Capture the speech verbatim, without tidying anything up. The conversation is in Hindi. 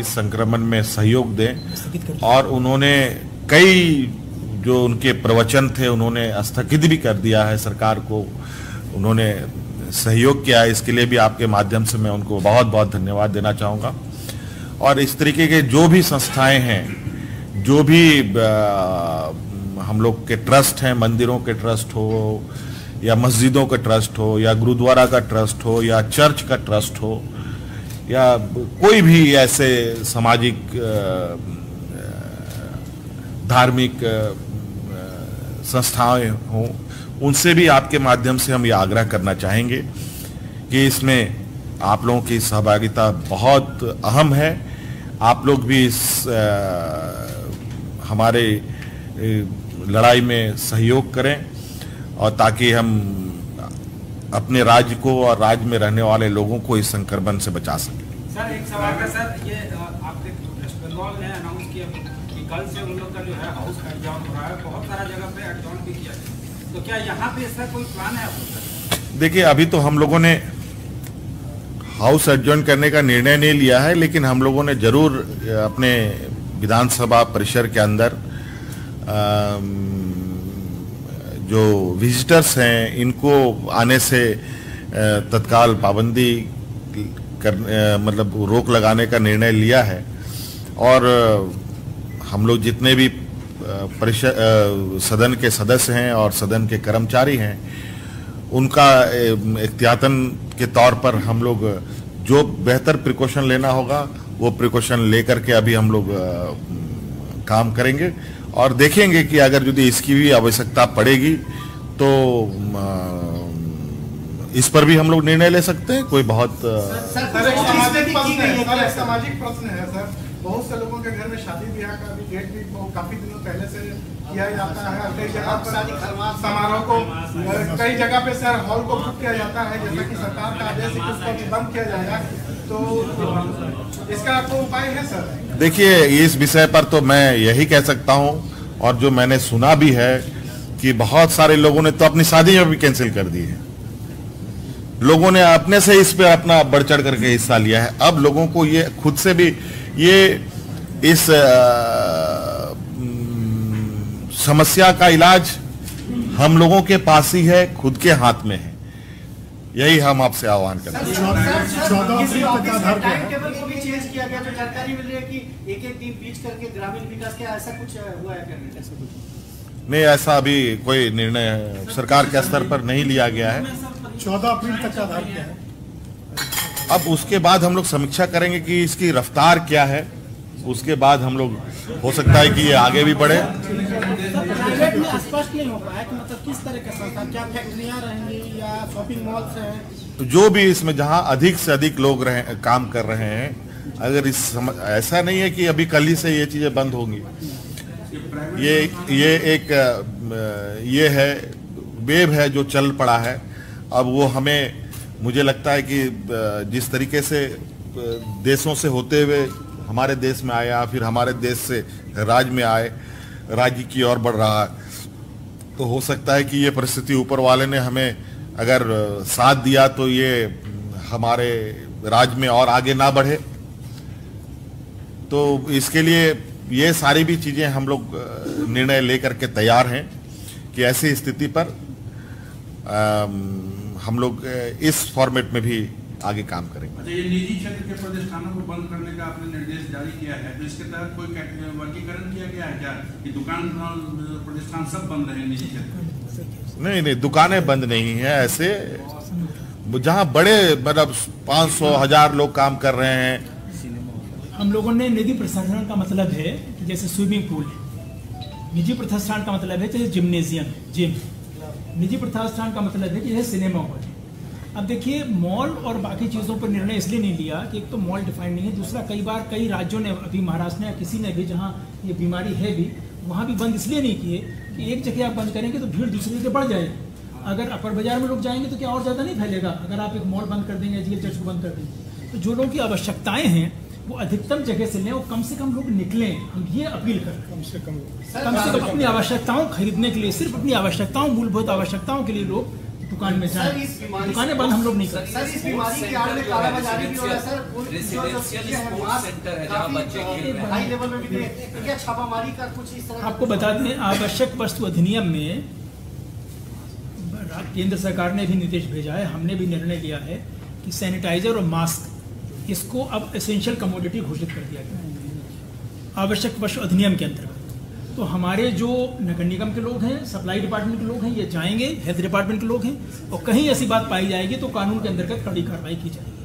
इस संक्रमण में सहयोग दें। और उन्होंने कई जो उनके प्रवचन थे उन्होंने स्थगित भी कर दिया है, सरकार को उन्होंने सहयोग किया है। इसके लिए भी आपके माध्यम से मैं उनको बहुत बहुत धन्यवाद देना चाहूँगा। और इस तरीके के जो भी संस्थाएं हैं, जो भी हम लोग के ट्रस्ट हैं, मंदिरों के ट्रस्ट हो या मस्जिदों का ट्रस्ट हो या गुरुद्वारा का ट्रस्ट हो या चर्च का ट्रस्ट हो या कोई भी ऐसे सामाजिक धार्मिक संस्थाएं हों, उनसे भी आपके माध्यम से हम ये आग्रह करना चाहेंगे कि इसमें आप लोगों की सहभागिता बहुत अहम है। आप लोग भी इस हमारे लड़ाई में सहयोग करें, और ताकि हम अपने राज्य को और राज्य में रहने वाले लोगों को इस संक्रमण से बचा सकें। सर एक सवाल है सर, ये आपके वेस्ट बंगाल ने अनाउंस किया कि कल से उन लोग का जो है हाउस शटडाउन हो रहा है, बहुत सारा जगह पे शटडाउन भी किया है, तो क्या यहाँ पे ऐसा कोई प्लान है आपका? देखिए, अभी तो हम लोगों ने हाउस शटडाउन करने का निर्णय नहीं लिया है, लेकिन हम लोगों ने जरूर अपने विधानसभा परिसर के अंदर आ, जो विजिटर्स हैं इनको आने से तत्काल पाबंदी कर मतलब रोक लगाने का निर्णय लिया है। और हम लोग जितने भी परिषद सदन के सदस्य हैं और सदन के कर्मचारी हैं, उनका एहतियातन के तौर पर हम लोग जो बेहतर प्रिकॉशन लेना होगा वो प्रिकॉशन लेकर के अभी हम लोग काम करेंगे और देखेंगे कि अगर यदि इसकी भी आवश्यकता पड़ेगी तो इस पर भी हम लोग निर्णय ले सकते हैं। कोई बहुत सामाजिक प्रश्न है सर, बहुत से लोगों के घर में शादी ब्याह का भी डेट भी काफी दिनों पहले से किया जाता है, कई जगह पर समारोह को कई जगह पे सर हॉल को बुक किया जाता है, जैसा कि सरकार का आदेश है कि बंद किया जाएगा, तो इसका आपको उपाय है सर? देखिए, इस विषय पर तो मैं यही कह सकता हूं, और जो मैंने सुना भी है कि बहुत सारे लोगों ने तो अपनी शादियां भी कैंसिल कर दी है, लोगों ने अपने से इस पे अपना बढ़ चढ़ करके हिस्सा लिया है। अब लोगों को ये खुद से भी ये इस आ, समस्या का इलाज हम लोगों के पास ही है, खुद के हाथ में है। यही हम आपसे आह्वान करते हैं। नहीं, ऐसा अभी कोई निर्णय सरकार के स्तर पर नहीं लिया गया है। चौदह अप्रैल तक का आधार क्या है? अब उसके बाद हम लोग समीक्षा करेंगे कि इसकी रफ्तार क्या है, उसके बाद हम लोग हो सकता है कि ये आगे भी बढ़े। स्पष्ट नहीं हो पाया कि मतलब किस तरह का संस्थान, क्या फैक्ट्रियां रहेंगी या शॉपिंग मॉल्स हैं, जो भी इसमें जहां अधिक से अधिक लोग रहे काम कर रहे हैं। अगर इस सम... ऐसा नहीं है कि अभी कल ही से ये चीजें बंद होंगी। ये ये एक ये है वेव है जो चल पड़ा है। अब वो हमें मुझे लगता है कि जिस तरीके से देशों से होते हुए हमारे देश में आया, फिर हमारे देश से राज्य में आए, राज्य की ओर बढ़ रहा है, तो हो सकता है कि ये परिस्थिति ऊपर वाले ने हमें अगर साथ दिया तो ये हमारे राज्य में और आगे ना बढ़े। तो इसके लिए ये सारी भी चीज़ें हम लोग निर्णय लेकर के तैयार हैं कि ऐसी स्थिति पर आ, हम लोग इस फॉर्मेट में भी आगे काम करेंगे। अच्छा, ये निजी क्षेत्र के प्रतिष्ठानों को बंद करने का आपने निर्देश जारी किया है, तो इसके तहत कोई वर्गीकरण किया गया है क्या कि दुकान प्रतिष्ठान सब बंद रहे निजी क्षेत्र? नहीं नहीं, दुकानें बंद नहीं है। ऐसे जहां बड़े मतलब पाँच सौ हजार लोग काम कर रहे हैं। हम लोगों ने निजी प्रतिष्ठान का मतलब है जैसे स्विमिंग पूल है, निजी प्रतिष्ठान का मतलब है जैसे जिम्नेजियम जिम, निजी प्रतिष्ठान का मतलब है जैसे सिनेमा हॉल। अब देखिए, मॉल और बाकी चीज़ों पर निर्णय इसलिए नहीं लिया कि एक तो मॉल डिफाइंड नहीं है, दूसरा कई बार कई राज्यों ने, अभी महाराष्ट्र ने या किसी ने भी जहाँ ये बीमारी है भी वहाँ भी बंद इसलिए नहीं किए कि एक जगह आप बंद करेंगे तो भीड़ दूसरी जगह बढ़ जाएगी। अगर अपर बाजार में लोग जाएंगे तो क्या और ज़्यादा नहीं फैलेगा? अगर आप एक मॉल बंद कर देंगे, जी चर्च को बंद कर देंगे, तो जो लोगों की आवश्यकताएँ हैं वो अधिकतम जगह से लें और कम से कम लोग निकलें। हम ये अपील करें, कम से कम कम से कम अपनी आवश्यकताओं खरीदने के लिए, सिर्फ अपनी आवश्यकताओं, मूलभूत आवश्यकताओं के लिए लोग दुकान में जाए, दुकानें बंद हम लोग नहीं कर सकते। इस बीमारी के आड़ में कालाबाजारी भी हो रहा है सर। रेसिडेंशियल स्पोर्ट्स सेंटर है जहां बच्चे खेल रहे हैं, हाई लेवल में भी देखिए क्या छापामारी का कुछ इस तरह। आपको बता दें आवश्यक वस्तु अधिनियम में केंद्र सरकार ने भी निर्देश भेजा है, हमने भी निर्णय लिया है कि सैनिटाइजर और मास्क इसको अब एसेंशियल कमोडिटी घोषित कर दिया गया है आवश्यक वस्तु अधिनियम के अंतर्गत। तो हमारे जो नगर निगम के लोग हैं, सप्लाई डिपार्टमेंट के लोग हैं, ये जाएंगे, हेल्थ डिपार्टमेंट के लोग हैं, और कहीं ऐसी बात पाई जाएगी तो कानून के अंतर्गत कड़ी कार्रवाई की जाएगी।